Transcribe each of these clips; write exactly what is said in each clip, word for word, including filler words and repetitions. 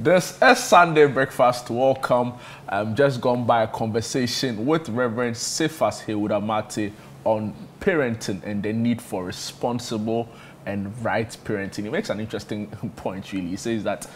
This is Sunday Breakfast. Welcome. I've just gone by a conversation with Reverend Sefas Hewudamati on parenting and the need for responsible and right parenting. He makes an interesting point, really. He says that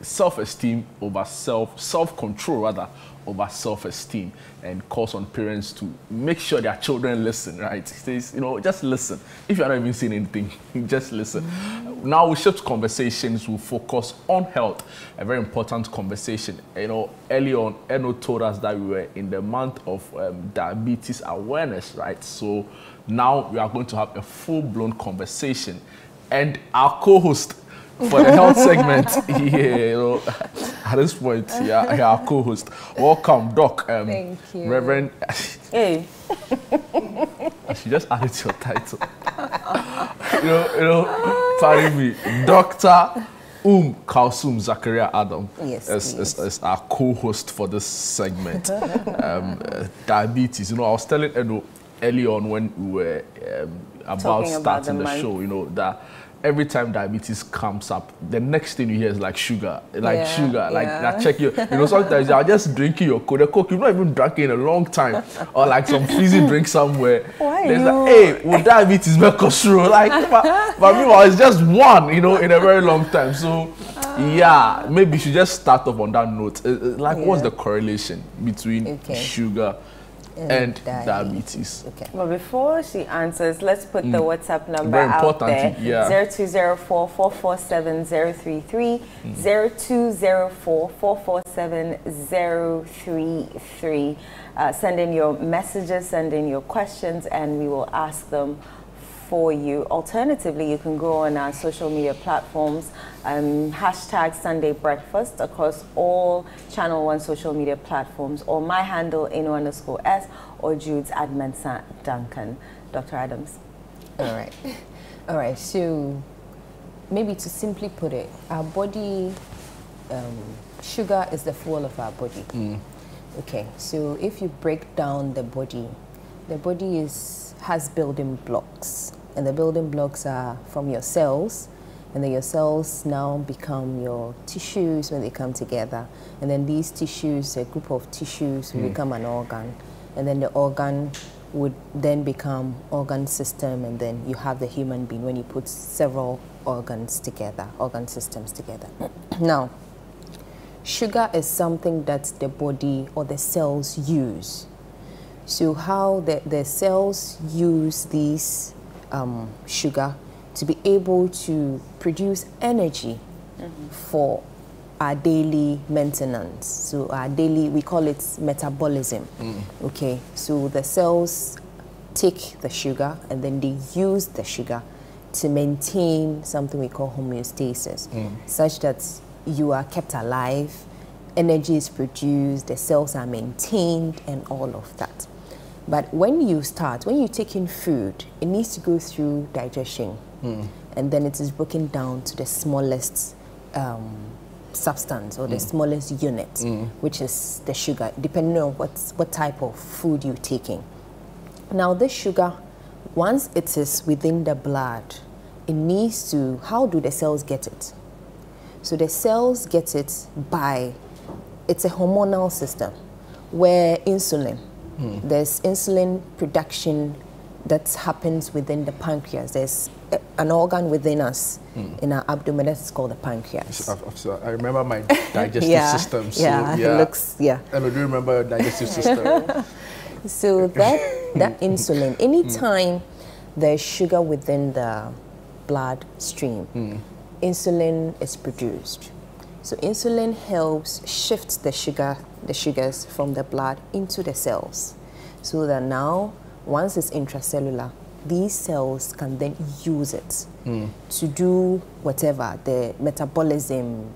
self-esteem over self, self-control rather, over self-esteem, and calls on parents to make sure their children listen, right? He says, you know, just listen. If you're not even seeing anything, just listen. Mm-hmm. Now we shift conversations, we focus on health, a very important conversation. You know, early on, Eno told us that we were in the month of um, diabetes awareness, right? So now we are going to have a full-blown conversation. And our co-host, for the health segment, yeah, you know, at this point, yeah, yeah, our co-host. Welcome, Doc. Um, Thank you, Reverend. Hey, I should just add it to your title. you know, you know, pardon me, Doctor Um Khalsum Zakaria Adam yes, is, yes. Is, is our co-host for this segment. um, uh, diabetes. You know, I was telling Edo early on when we were um, about Talking starting about the, the show. You know that. Every time diabetes comes up, the next thing you hear is like sugar, like yeah, sugar, yeah. like that check you. You know, sometimes you're just drinking your Coke, the Coke you've not even drunk in a long time, or like some fizzy drink somewhere. Why There's you? like, hey, well, diabetes will cause through. Like, but, but meanwhile, it's just one, you know, in a very long time. So, yeah, maybe you should just start off on that note. Like, yeah. what's the correlation between okay. sugar and, and diabetes? diabetes. Okay. But before she answers, let's put mm. the WhatsApp number out there. Yeah. zero two zero four, four four seven, zero three three, mm. zero two zero four, four four seven, zero three three. Uh, send in your messages, send in your questions, and we will ask them for you. Alternatively, you can go on our social media platforms, um, hashtag Sunday Breakfast across all Channel one social media platforms, or my handle, Eno underscore S, or Jude's Admansa Duncan. Doctor Adams. All right. All right. So maybe to simply put it, our body, um, sugar is the fuel of our body. Mm. Okay. So if you break down the body, the body is, has building blocks. And the building blocks are from your cells, and then your cells now become your tissues when they come together. And then these tissues, a group of tissues, will mm. become an organ. And then the organ would then become organ system, and then you have the human being when you put several organs together, organ systems together. Now, sugar is something that the body or the cells use. So how the, the cells use these Um, sugar to be able to produce energy mm-hmm. for our daily maintenance. So our daily, we call it metabolism. Mm. Okay, so the cells take the sugar and then they use the sugar to maintain something we call homeostasis, mm. such that you are kept alive, energy is produced, the cells are maintained, and all of that. But when you start, when you take in food, it needs to go through digestion. Mm. And then it is broken down to the smallest um, substance or mm. the smallest unit, mm. which is the sugar, depending on what's, what type of food you're taking. Now, this sugar, once it is within the blood, it needs to, how do the cells get it? So the cells get it by, it's a hormonal system where insulin, Mm. there's insulin production that happens within the pancreas. There's a, an organ within us mm. in our abdomen that's called the pancreas. I've, so I remember my digestive yeah, system. So yeah, yeah, it looks, yeah. And I do remember your digestive system. So that, that insulin, anytime mm. there's sugar within the blood stream, mm. insulin is produced. So insulin helps shift the sugar, the sugars from the blood into the cells, so that now, once it's intracellular, these cells can then use it mm. to do whatever, the metabolism,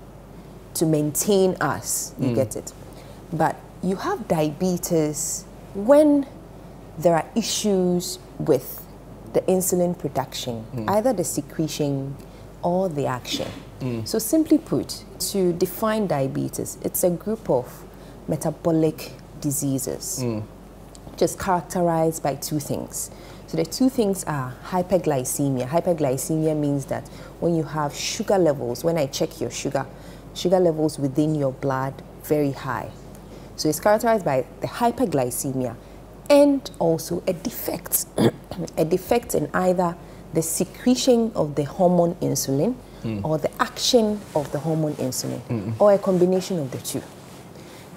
to maintain us, you mm. get it. But you have diabetes when there are issues with the insulin production, mm. either the secretion or the action. Mm. So simply put, to define diabetes, it's a group of metabolic diseases, mm. which is characterized by two things. So the two things are hyperglycemia. Hyperglycemia means that when you have sugar levels, when I check your sugar, sugar levels within your blood very high. So it's characterized by the hyperglycemia and also a defect, a defect in either the secretion of the hormone insulin mm. or the action of the hormone insulin mm. or a combination of the two.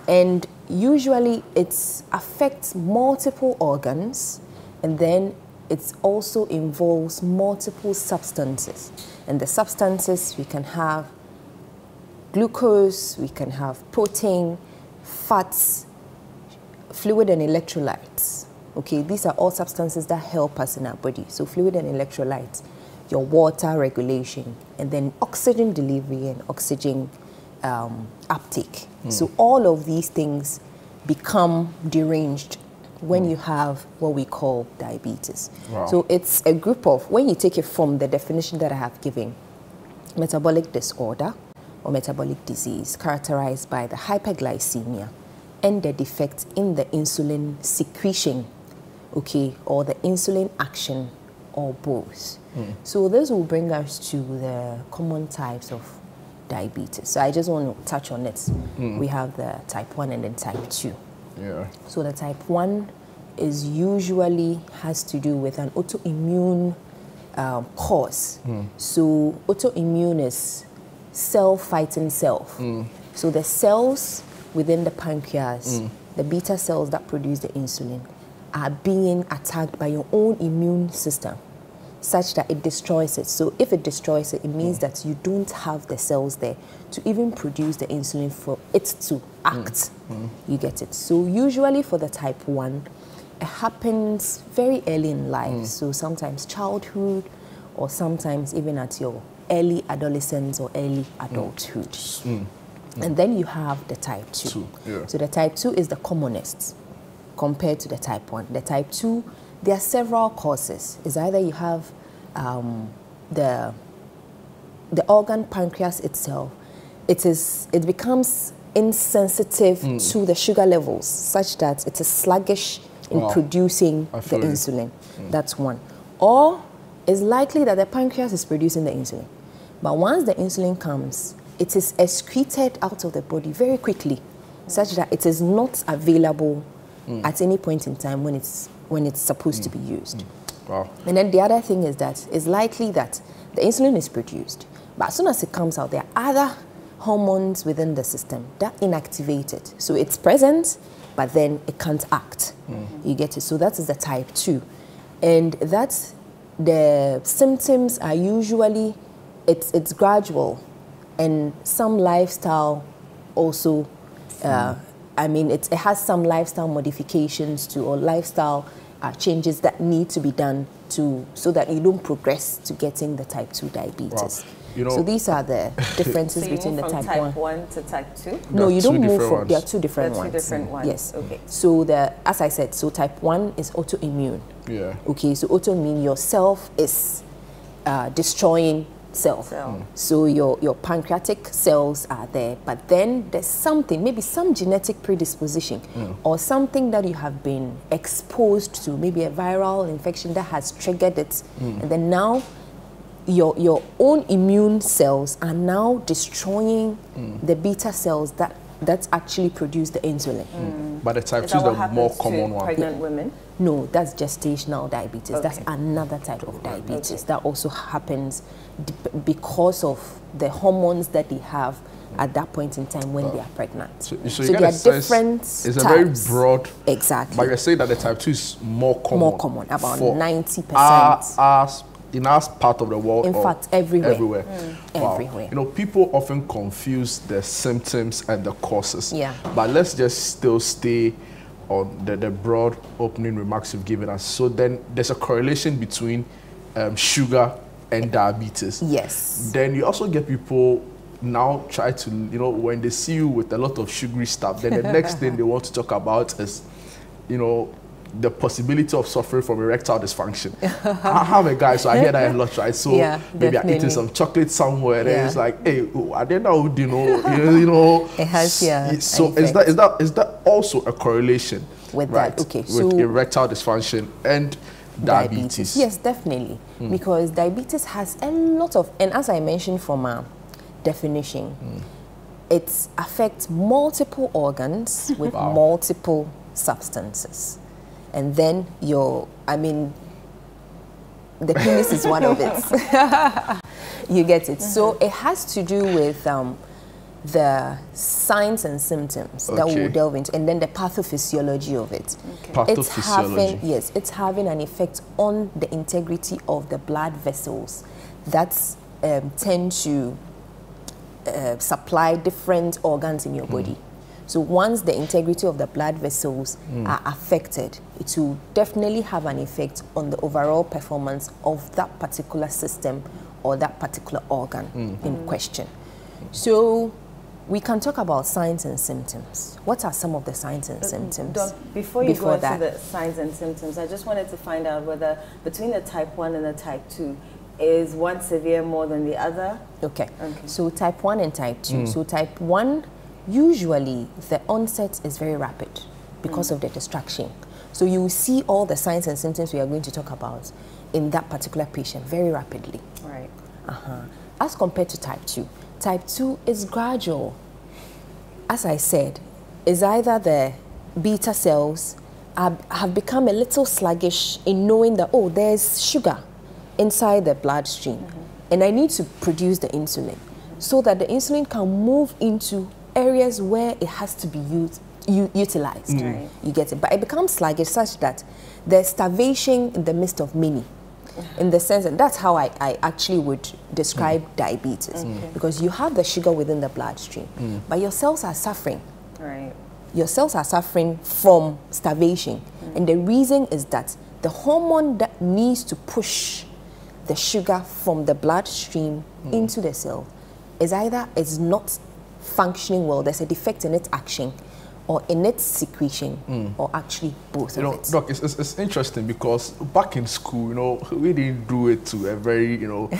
And usually it affects multiple organs, and then it also involves multiple substances. And the substances, we can have glucose, we can have protein, fats, fluid and electrolytes. Okay, these are all substances that help us in our body. So fluid and electrolytes, your water regulation, and then oxygen delivery and oxygen um, uptake. Mm. So all of these things become deranged when mm. you have what we call diabetes. Wow. So it's a group of, when you take it from the definition that I have given, metabolic disorder or metabolic disease characterized by the hyperglycemia and the defect in the insulin secretion, okay, or the insulin action, or both. Mm. So this will bring us to the common types of diabetes. So I just want to touch on it. Mm. We have the type one and then type two. Yeah. So the type one is usually has to do with an autoimmune um, cause. Mm. So autoimmune is cell fighting self. Mm. So the cells within the pancreas, mm. the beta cells that produce the insulin, are being attacked by your own immune system such that it destroys it. So if it destroys it, it means mm. that you don't have the cells there to even produce the insulin for it to act. Mm. Mm. You get it? So usually for the type one, it happens very early in life. Mm. So sometimes childhood, or sometimes even at your early adolescence or early adulthood. Mm. Mm. And then you have the type two. two yeah. So the type two is the commonest compared to the type one. The type two, there are several causes. It's either you have um, the, the organ pancreas itself. It, is, it becomes insensitive mm. to the sugar levels such that it is sluggish in wow. producing the you. insulin. Mm. That's one. Or it's likely that the pancreas is producing the insulin. But once the insulin comes, it is excreted out of the body very quickly, such that it is not available mm. at any point in time when it's, when it's supposed mm. to be used. Mm. Wow. And then the other thing is that it's likely that the insulin is produced, but as soon as it comes out, there are other hormones within the system that inactivate it. So it's present, but then it can't act. Mm. You get it? So that is the type two. And that's, the symptoms are usually, it's, it's gradual, and some lifestyle also, uh, I mean, it, it has some lifestyle modifications to, or lifestyle uh, changes that need to be done to, so that you don't progress to getting the type two diabetes. Wow. You know, so these are the differences so between the type, type one to type two? No, you don't move from, there are two different there are two ones. Two different mm. ones. Yes. Okay. So the, as I said, so type one is autoimmune. Yeah. Okay, so autoimmune, yourself is uh, destroying cell. Mm. So your, your pancreatic cells are there, but then there's something, maybe some genetic predisposition mm. or something that you have been exposed to, maybe a viral infection that has triggered it. Mm. And then now your, your own immune cells are now destroying mm. the beta cells that, that actually produce the insulin. Mm. But the type two is the more common one. Pregnant women? No, that's gestational diabetes. Okay. That's another type of diabetes okay. that also happens because of the hormones that they have at that point in time when uh, they are pregnant. So, so, so there are different types. It's a very broad... Exactly. But you're saying that the type two is more common. More common, about ninety percent. Our, our, in our part of the world. In fact, everywhere. Everywhere. Mm. Wow. Everywhere. You know, people often confuse the symptoms and the causes. Yeah. But let's just still stay on the, the broad opening remarks you've given us. So then there's a correlation between um, sugar and diabetes. Yes. Then you also get people now try to, you know, when they see you with a lot of sugary stuff, then the next thing they want to talk about is, you know, the possibility of suffering from erectile dysfunction. I have a guy, so I hear that a lot, right? So yeah, maybe definitely. I'm eating some chocolate somewhere, and yeah. it's like, hey, I don't know, you know, you know. It has, yeah. So is that, is that is that also a correlation with right? that? Okay, with so erectile dysfunction and diabetes. diabetes. Yes, definitely, mm. because diabetes has a lot of, and as I mentioned from our definition, mm. it affects multiple organs with wow. multiple substances. And then your, I mean, the penis is one of it. You get it. Mm-hmm. So it has to do with um, the signs and symptoms okay. that we'll delve into, and then the pathophysiology of it. Okay. Pathophysiology. It's having, yes, it's having an effect on the integrity of the blood vessels that um, tend to uh, supply different organs in your mm. body. So once the integrity of the blood vessels mm. are affected, it will definitely have an effect on the overall performance of that particular system or that particular organ mm. in mm. question. So we can talk about signs and symptoms. What are some of the signs and symptoms? Doc, before you before go that, into the signs and symptoms, I just wanted to find out whether between the type one and the type two, is one severe more than the other? Okay. Okay. So type one and type two. Mm. So type one, usually the onset is very rapid because mm. of the distraction. So you will see all the signs and symptoms we are going to talk about in that particular patient very rapidly. Right. Uh-huh. As compared to type two. Type two is gradual. As I said, is either the beta cells are, have become a little sluggish in knowing that, oh, there's sugar inside the bloodstream, mm-hmm. and I need to produce the insulin, mm-hmm. so that the insulin can move into areas where it has to be used, u utilized. Mm-hmm. Right. You get it? But it becomes sluggish such that there's starvation in the midst of many. In the sense that that's how I, I actually would describe mm. diabetes. Okay. Because you have the sugar within the bloodstream, mm. but your cells are suffering. Right. Your cells are suffering from starvation. Mm. And the reason is that the hormone that needs to push the sugar from the bloodstream mm. into the cell is either it's not functioning well, there's a defect in its action, or in its secretion, mm. or actually both you of know, it. Doc, it's, it's, it's interesting because back in school, you know, we didn't do it to a very, you know,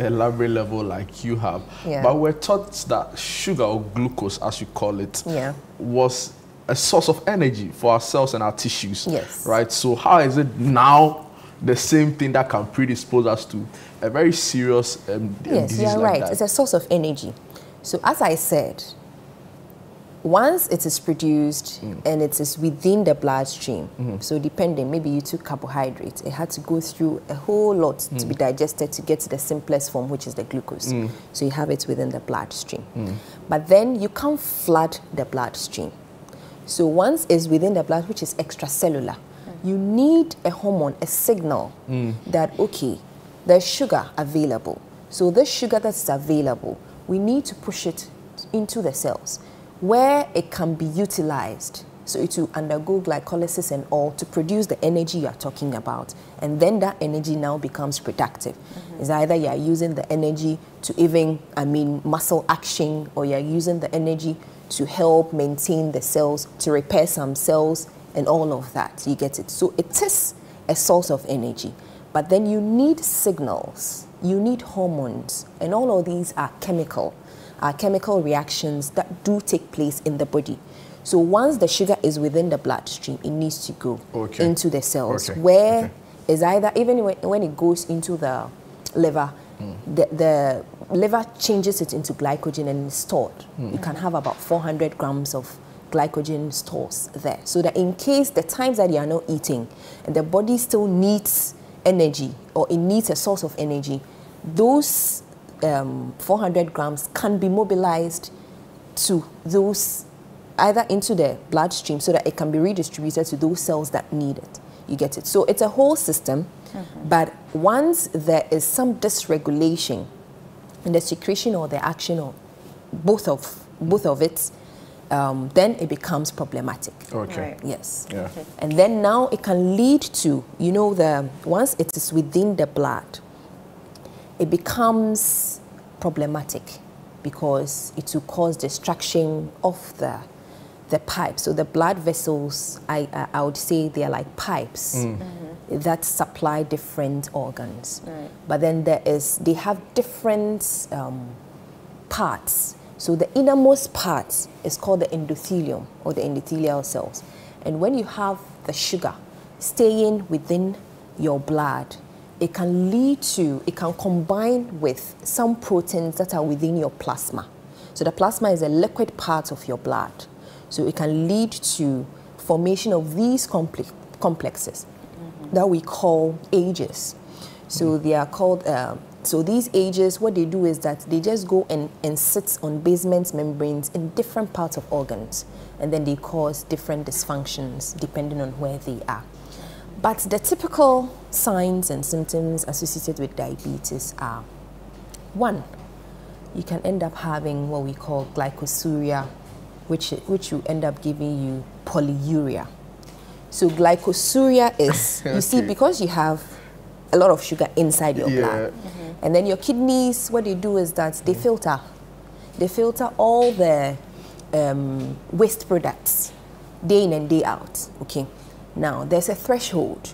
elaborate level like you have. Yeah. But we're taught that sugar, or glucose, as you call it, yeah. was a source of energy for our cells and our tissues. Yes. Right? So how is it now the same thing that can predispose us to a very serious um, yes, disease you're like right. that? Yes, right. It's a source of energy. So as I said, once it is produced mm. and it is within the bloodstream, mm-hmm. so depending, maybe you took carbohydrates, it had to go through a whole lot mm. to be digested to get to the simplest form, which is the glucose. Mm. So you have it within the bloodstream. Mm. But then you can't flood the bloodstream. So once it's within the blood, which is extracellular, mm. you need a hormone, a signal mm. that, okay, there's sugar available. So this sugar that's available, we need to push it into the cells, where it can be utilized, so it will undergo glycolysis and all to produce the energy you are talking about. And then that energy now becomes productive. Mm-hmm. It's either you are using the energy to even, I mean, muscle action, or you are using the energy to help maintain the cells, to repair some cells, and all of that. You get it? So it is a source of energy. But then you need signals, you need hormones, and all of these are chemical. Are chemical reactions that do take place in the body. So once the sugar is within the bloodstream, it needs to go okay. into the cells, okay. where okay. is either, even when, when it goes into the liver, mm. the, the liver changes it into glycogen and it's stored. Mm. You can have about four hundred grams of glycogen stores there. So that in case the times that you are not eating, and the body still needs energy, or it needs a source of energy, those Um, four hundred grams can be mobilized to those, either into the bloodstream so that it can be redistributed to those cells that need it. You get it? So it's a whole system, mm-hmm. but once there is some dysregulation in the secretion or the action or both of, both of it, um, then it becomes problematic. Okay. Right. Yes. Yeah. Okay. And then now it can lead to, you know, the once it is within the blood, it becomes problematic because it will cause destruction of the, the pipe. So the blood vessels, I, I would say they are like pipes mm. Mm-hmm. that supply different organs. Right. But then there is, they have different um, parts. So the innermost part is called the endothelium or the endothelial cells. And when you have the sugar staying within your blood, it can lead to, it can combine with some proteins that are within your plasma. So So the plasma is a liquid part of your blood. So it can lead to formation of these complex complexes mm-hmm. that we call ages. So mm-hmm. they are called, uh, so these ages, what they do is that they just go and, and sit on basement membranes in different parts of organs. And then they cause different dysfunctions depending on where they are. But the typical signs and symptoms associated with diabetes are, one, you can end up having what we call glycosuria, which, which will end up giving you polyuria. So glycosuria is, okay. you see, because you have a lot of sugar inside your yeah. blood, mm-hmm. and then your kidneys, what they do is that they filter. They filter all the um, waste products day in and day out, okay? Now, there's a threshold.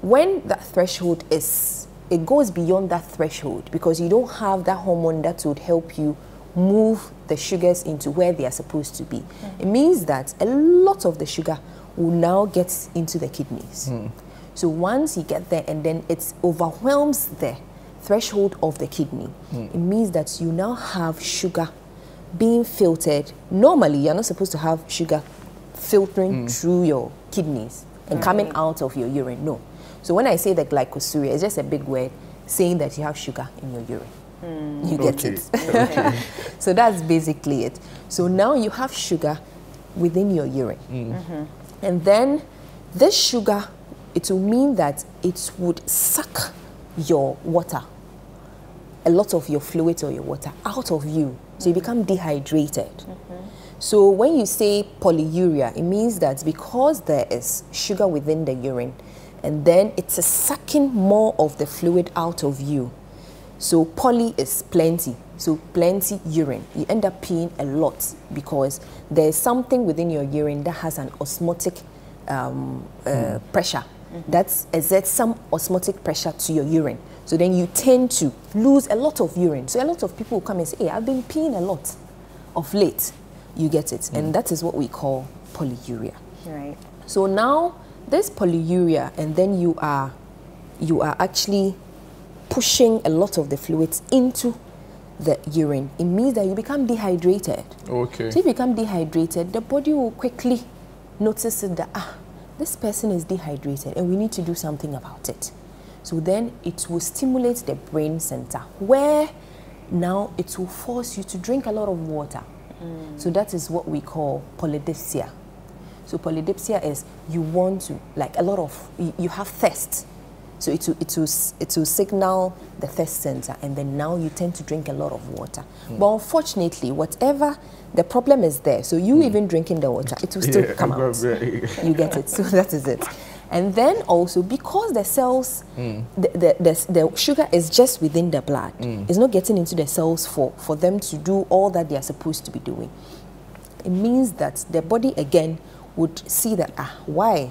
When that threshold is, it goes beyond that threshold because you don't have that hormone that would help you move the sugars into where they are supposed to be. Mm. It means that a lot of the sugar will now get into the kidneys. Mm. So once you get there and then it overwhelms the threshold of the kidney, mm. it means that you now have sugar being filtered. Normally, you're not supposed to have sugar filtering mm. through your kidneys and mm-hmm. coming out of your urine, no. So when I say the glycosuria, it's just a big word saying that you have sugar in your urine. Mm. You get okay. it. Okay. So that's basically it. So now you have sugar within your urine. Mm. Mm-hmm. And then this sugar, it will mean that it would suck your water, a lot of your fluid or your water out of you. So you become dehydrated. Mm-hmm. So when you say polyuria, it means that because there is sugar within the urine, and then it's a sucking more of the fluid out of you. So poly is plenty, so plenty urine. You end up peeing a lot because there's something within your urine that has an osmotic um, uh, mm. pressure. Mm-hmm. That's exerts some osmotic pressure to your urine. So then you tend to lose a lot of urine. So a lot of people come and say, hey, I've been peeing a lot of late. You get it, mm. and that is what we call polyuria. Right. So now there's polyuria, and then you are, you are actually pushing a lot of the fluids into the urine. It means that you become dehydrated. Okay. So if you become dehydrated, the body will quickly notice that ah, this person is dehydrated, and we need to do something about it. So then it will stimulate the brain center, where now it will force you to drink a lot of water. Mm. So that is what we call polydipsia. So polydipsia is you want to, like a lot of, you, you have thirst. So it will, it, will, it will signal the thirst center, and then now you tend to drink a lot of water. Mm. But unfortunately, whatever, the problem is there. So you mm. even drinking the water, it will still yeah, come out. You get it, so that is it. And then also, because the cells, mm. the, the, the, the sugar is just within the blood. Mm. It's not getting into the cells for, for them to do all that they are supposed to be doing. It means that the body, again, would see that, ah, why?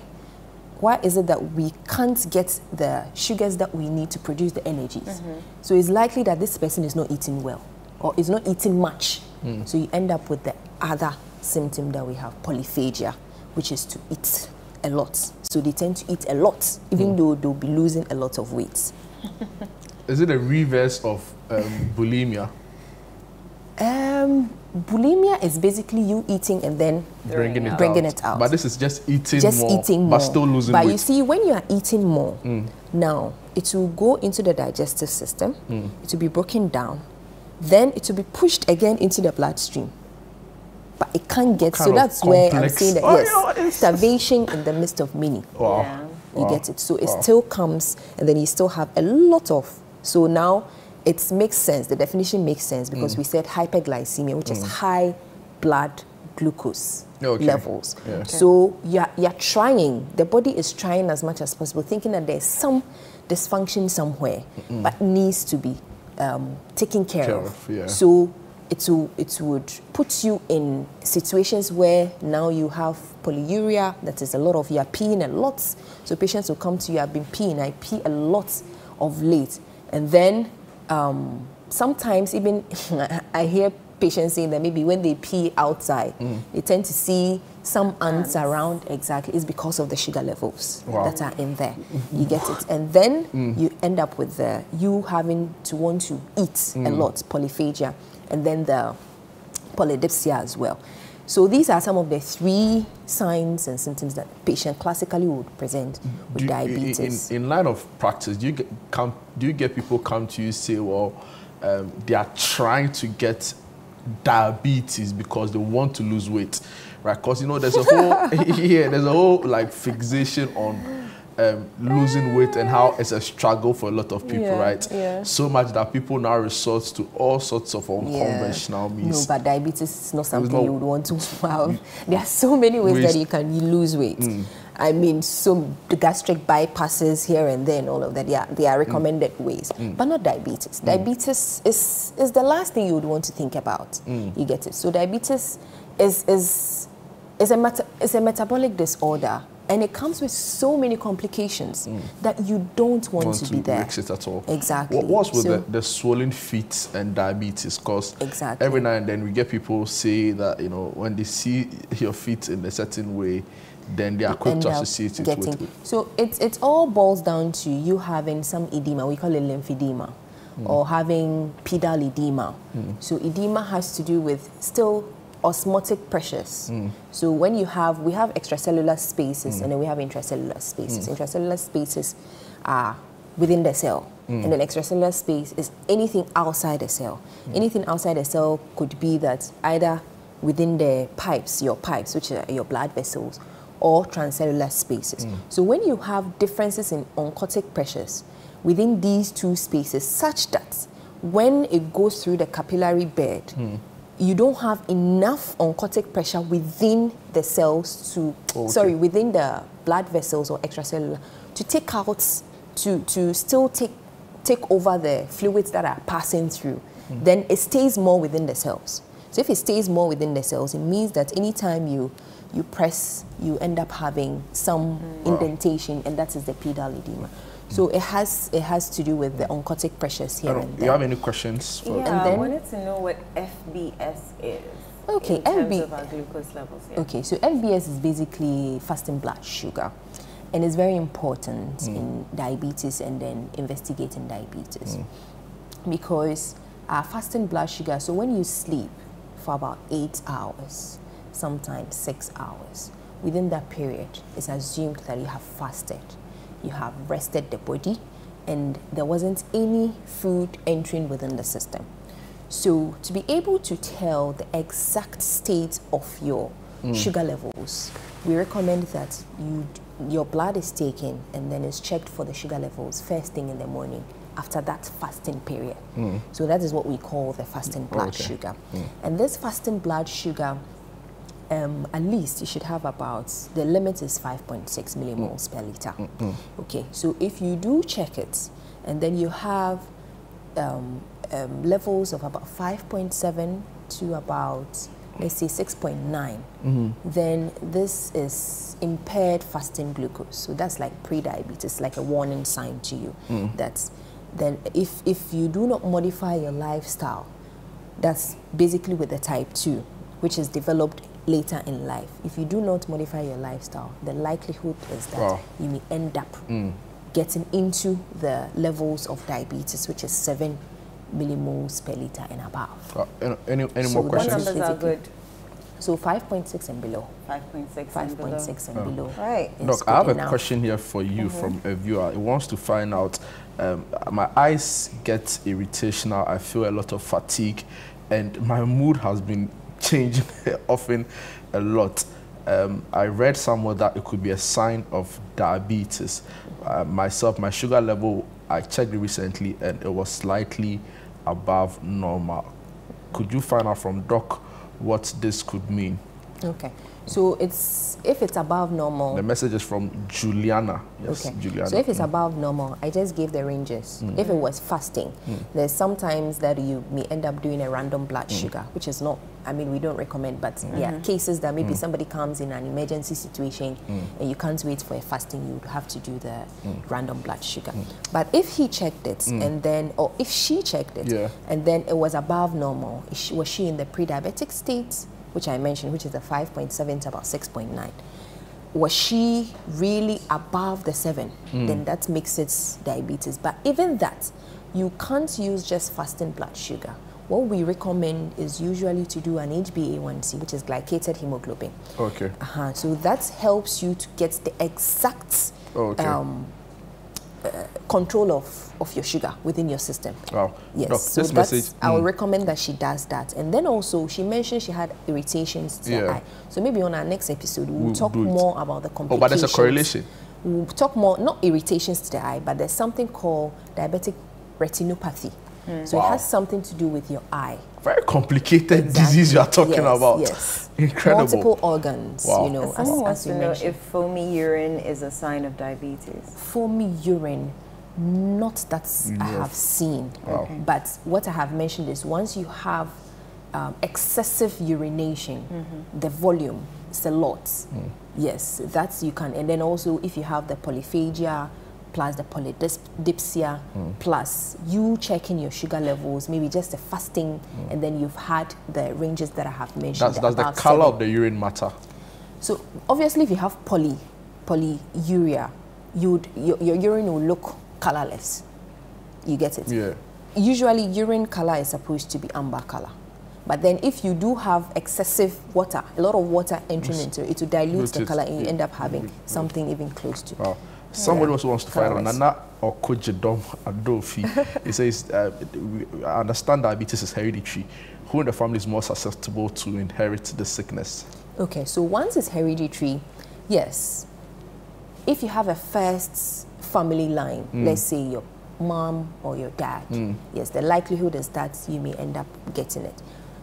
Why is it that we can't get the sugars that we need to produce the energies? Mm-hmm. So it's likely that this person is not eating well or is not eating much. Mm. So you end up with the other symptom that we have, polyphagia, which is to eat a lot. So they tend to eat a lot, even mm. though they'll be losing a lot of weight. Is it a reverse of um, bulimia? Um, bulimia is basically you eating and then bringing, it, bringing out. it out. But this is just eating just more, eating more, but still losing but weight. But you see, when you are eating more, mm. now it will go into the digestive system, mm. it will be broken down, then it will be pushed again into the bloodstream. But it can't get, kind so that's complex. Where I'm saying that, oh, yes, yeah, starvation in the midst of many. Wow. Yeah. You wow. get it. So it wow. still comes, and then you still have a lot of, so now it makes sense, the definition makes sense, because mm. we said hyperglycemia, which mm. is high blood glucose okay. levels. Yeah. Okay. So you're, you're trying, the body is trying as much as possible, thinking that there's some dysfunction somewhere, mm-mm. but needs to be um, taken care, care of. of yeah. So It, will, it would put you in situations where now you have polyuria, that is a lot of, you are peeing a lot. So patients will come to you, I've been peeing, I pee a lot of late. And then um, sometimes even, I hear patients saying that maybe when they pee outside, mm. they tend to see some ants around, exactly, it's because of the sugar levels wow. that are in there. You get it. And then mm. you end up with the, you having to want to eat mm. a lot, polyphagia. And then the polydipsia as well. So these are some of the three signs and symptoms that a patient classically would present with do, diabetes. In, in line of practice, do you get, come, do you get people come to you say, well, um, they are trying to get diabetes because they want to lose weight, right? Because, you know, there's a whole, yeah, there's a whole like fixation on Um, losing weight and how it's a struggle for a lot of people, yeah, right? Yeah. So much that people now resort to all sorts of unconventional yeah. means. No, but diabetes is not something not, you would want to. Wow. There are so many ways waste. that you can lose weight. Mm. I mean, so the gastric bypasses here and there and all of that. Yeah, they are recommended mm. ways, mm. but not diabetes. Mm. Diabetes is, is the last thing you would want to think about. Mm. You get it? So diabetes is, is, is, a, meta is a metabolic disorder. And it comes with so many complications mm. that you don't want, want to, to be there. Mix it at all. Exactly. What was with so, the, the swollen feet and diabetes? Because exactly. every now and then we get people say that, you know, when they see your feet in a certain way, then they are quick to associate it getting, with it. So it, it all boils down to you having some edema. We call it lymphedema. Mm. Or having pedal edema. Mm. So edema has to do with still osmotic pressures. Mm. So when you have, we have extracellular spaces mm. and then we have intracellular spaces. Mm. Intracellular spaces are within the cell. Mm. And then extracellular space is anything outside the cell. Mm. Anything outside the cell could be that either within the pipes, your pipes, which are your blood vessels, or transcellular spaces. Mm. So when you have differences in oncotic pressures within these two spaces, such that when it goes through the capillary bed, mm. you don't have enough oncotic pressure within the cells to, oh, okay. sorry, within the blood vessels or extracellular to take out, to, to still take, take over the fluids that are passing through. Mm. Then it stays more within the cells. So if it stays more within the cells, it means that anytime you, you press, you end up having some mm. indentation, wow. and that is the pedal edema. So it has it has to do with the oncotic pressures here and there. Do you have any questions? For yeah, and then, I wanted to know what F B S is. Okay, in terms F B S of our glucose levels. Yeah. Okay, so F B S is basically fasting blood sugar, and it's very important mm. in diabetes and then investigating diabetes mm. because our fasting blood sugar. So when you sleep for about eight hours, sometimes six hours, within that period, it's assumed that you have fasted. You have rested the body and there wasn't any food entering within the system. So to be able to tell the exact state of your mm. sugar levels, we recommend that you, your blood is taken and then is checked for the sugar levels first thing in the morning after that fasting period. Mm. So that is what we call the fasting blood okay. sugar. Mm. And this fasting blood sugar, Um, at least you should have about, the limit is five point six millimoles mm. per liter. Mm -hmm. Okay, so if you do check it, and then you have um, um, levels of about five point seven to about, let's say six point nine, mm -hmm. then this is impaired fasting glucose. So that's like pre-diabetes, like a warning sign to you. Mm. That's, then if, if you do not modify your lifestyle, that's basically with the type two, which is developed later in life. If you do not modify your lifestyle, the likelihood is that wow. you may end up mm. getting into the levels of diabetes, which is seven millimoles per liter and above. Uh, any any so more questions? What numbers are good? So five point six and below. five point six and below. five point six and below. Oh. Right. Doc, I have enough. a question here for you mm-hmm. from a viewer. He wants to find out, um, my eyes get irritation now. I feel a lot of fatigue and my mood has been changing often a lot. Um, I read somewhere that it could be a sign of diabetes. Uh, myself, my sugar level, I checked recently and it was slightly above normal. Could you find out from Doc what this could mean? Okay, so it's if it's above normal. The message is from Juliana. Yes, okay. Juliana. So if it's mm. above normal, I just gave the ranges. Mm. If it was fasting, mm. there's sometimes that you may end up doing a random blood mm. sugar, which is not, I mean, we don't recommend, but mm. yeah, mm. cases that maybe mm. somebody comes in an emergency situation mm. and you can't wait for a fasting, you would have to do the mm. random blood sugar. Mm. But if he checked it mm. and then, or if she checked it yeah. and then it was above normal, was she in the pre-diabetic state, which I mentioned, which is the five point seven to about six point nine, was she really above the seven? Mm. Then that makes it diabetes. But even that, you can't use just fasting blood sugar what we recommend is usually to do an H b A one c, which is glycated hemoglobin. Okay. Uh-huh. So that helps you to get the exact okay. um, uh, control of, of your sugar within your system. Wow. Yes. No, so this that's, message, I would mm. recommend that she does that. And then also, she mentioned she had irritations to yeah. her eye. So maybe on our next episode, we'll, we'll talk more about the complications. Oh, but there's a correlation. We'll talk more, not irritations to the eye, but there's something called diabetic retinopathy. Mm. So wow. it has something to do with your eye. Very complicated exactly. disease you are talking yes, about. Yes. Incredible. Multiple organs, wow. you know, as, as, as you know, if foamy urine is a sign of diabetes. Foamy urine, not that mm. I have seen. Wow. Okay. But what I have mentioned is once you have um, excessive urination, mm-hmm. the volume is a lot. Mm. Yes, that's you can. And then also if you have the polyphagia, plus the polydipsia, mm. plus you checking your sugar levels, maybe just the fasting, mm. and then you've had the ranges that I have mentioned. That's, that's the color seven. Of the urine matter. So obviously if you have poly, polyuria, you'd, your, your urine will look colorless. You get it? Yeah. Usually urine color is supposed to be amber color. But then if you do have excessive water, a lot of water entering into it, it will dilute the color and you end up having something even close to it. Wow. Somebody yeah. also wants to find out, Nana or Kojo Adom Adofi. He says, uh, I understand diabetes is hereditary. Who in the family is more susceptible to inherit the sickness? Okay, so once it's hereditary, yes. If you have a first family line, mm. let's say your mom or your dad, mm. yes, the likelihood is that you may end up getting it.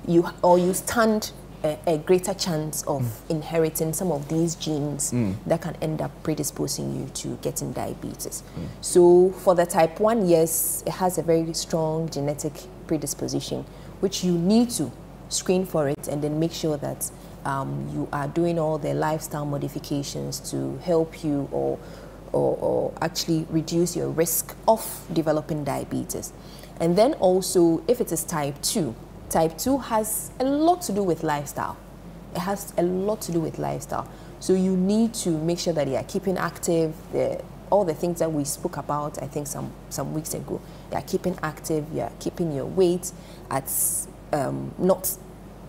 You, or you stand a, a greater chance of mm. inheriting some of these genes mm. that can end up predisposing you to getting diabetes. Mm. So for the type one, yes, it has a very strong genetic predisposition, which you need to screen for it and then make sure that um, you are doing all the lifestyle modifications to help you or, or, or actually reduce your risk of developing diabetes. And then also, if it is type two, Type two has a lot to do with lifestyle. It has a lot to do with lifestyle. So you need to make sure that you are keeping active. The, all the things that we spoke about, I think, some, some weeks ago. You are keeping active. You are keeping your weight at um, not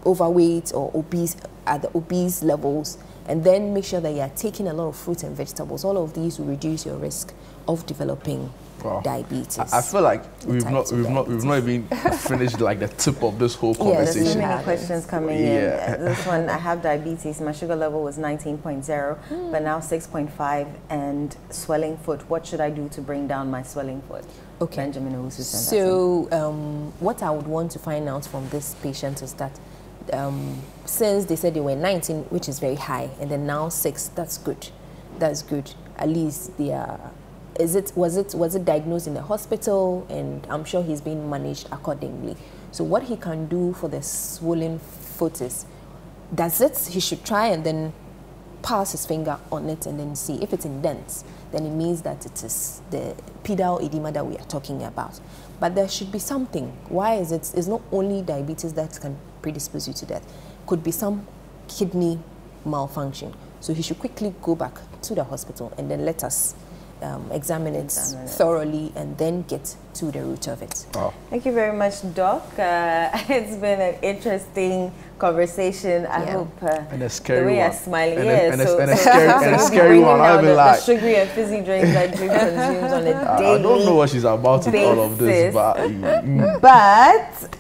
overweight or obese, at the obese levels. And then make sure that you are taking a lot of fruits and vegetables. All of these will reduce your risk of developing wow. diabetes. I, I feel like we've not, we've not, we've not even finished like the tip of this whole conversation. Yeah, there's so many questions coming yeah. in. This one, I have diabetes. My sugar level was nineteen point zero, mm. but now six point five and swelling foot. What should I do to bring down my swelling foot? Okay. Benjamin Oussis. So um, what I would want to find out from this patient is that Um, since they said they were nineteen, which is very high, and then now six, that's good. That's good. At least they are. Is it was it was it diagnosed in the hospital, and I'm sure he's being managed accordingly. So what he can do for the swollen foot is, does it? He should try and then pass his finger on it and then see if it's indents. Then it means that it is the pedal edema that we are talking about. But there should be something. Why is it? It's not only diabetes that can predispose you to death. Could be some kidney malfunction. So he should quickly go back to the hospital and then let us um, examine, examine it thoroughly and then get to the root of it. Wow. Thank you very much, Doc. Uh, it's been an interesting conversation. I yeah. hope uh, and a scary the way one. You're smiling. And yeah, and so, and so, scary, so and we'll scary one. I'll be like the sugary and fizzy drinks that Jude consumes on a daily I don't know what she's about with all of this, but. Mm. but